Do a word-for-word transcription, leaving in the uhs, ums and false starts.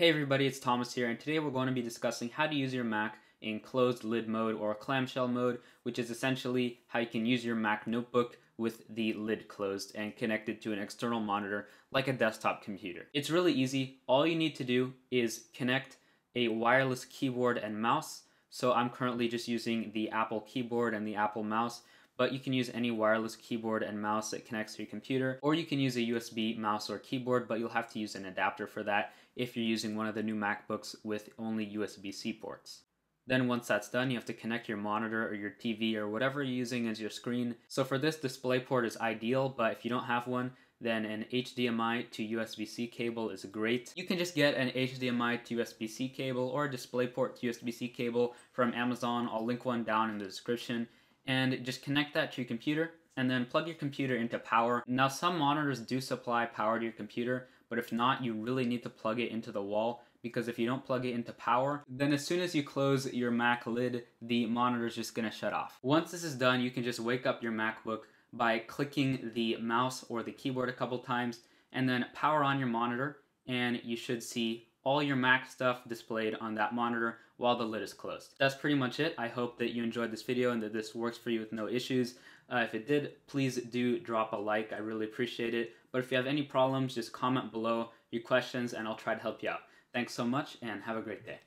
Hey everybody, it's Thomas here, and today we're going to be discussing how to use your Mac in closed lid mode or clamshell mode, which is essentially how you can use your Mac notebook with the lid closed and connected to an external monitor like a desktop computer. It's really easy. All you need to do is connect a wireless keyboard and mouse. So I'm currently just using the Apple keyboard and the Apple mouse, but you can use any wireless keyboard and mouse that connects to your computer, or you can use a U S B mouse or keyboard, but you'll have to use an adapter for that if you're using one of the new MacBooks with only U S B C ports. Then once that's done, you have to connect your monitor or your T V or whatever you're using as your screen. So for this, DisplayPort is ideal, but if you don't have one, then an H D M I to U S B C cable is great. You can just get an H D M I to U S B C cable or a DisplayPort to U S B C cable from Amazon. I'll link one down in the description. And just connect that to your computer and then plug your computer into power. Now, some monitors do supply power to your computer, but if not, you really need to plug it into the wall, because if you don't plug it into power, then as soon as you close your Mac lid, the monitor is just gonna shut off. Once this is done, you can just wake up your MacBook by clicking the mouse or the keyboard a couple times and then power on your monitor, and you should see all your Mac stuff displayed on that monitor while the lid is closed. That's pretty much it. I hope that you enjoyed this video and that this works for you with no issues. Uh, if it did, please do drop a like. I really appreciate it. But if you have any problems, just comment below your questions and I'll try to help you out. Thanks so much and have a great day.